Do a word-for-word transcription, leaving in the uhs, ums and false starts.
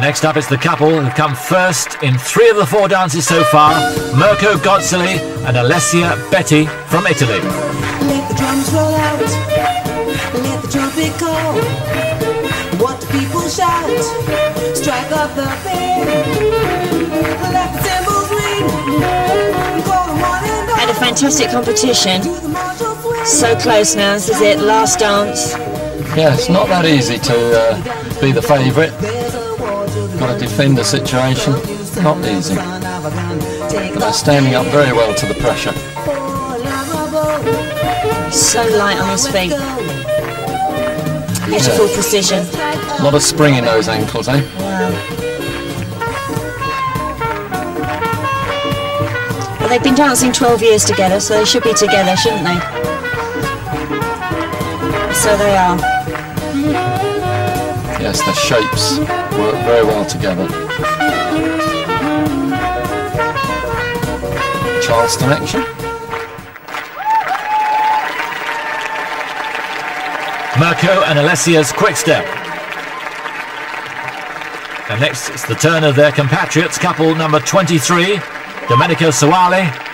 next up is the couple who've come first in three of the four dances so far, Mirko Gozzoli and Alessia Betti from Italy. Let the drums roll out, let the trumpet call, what the people shout, strike up the band, let the cymbals ring, go to one and all. And a fantastic competition, so close now, this is it, last dance. Yeah, it's not that easy to uh, be the favourite. Got to defend the situation, not easy. But they're standing up very well to the pressure. So light on his feet. Beautiful yeah. precision. A lot of spring in those ankles, eh? Wow. Well, they've been dancing twelve years together, so they should be together, shouldn't they? So they are. Yes, the shapes work very well together. Charleston action. Mirko and Alessia's Quickstep. And next it's the turn of their compatriots, couple number twenty-three, Domenico Sowale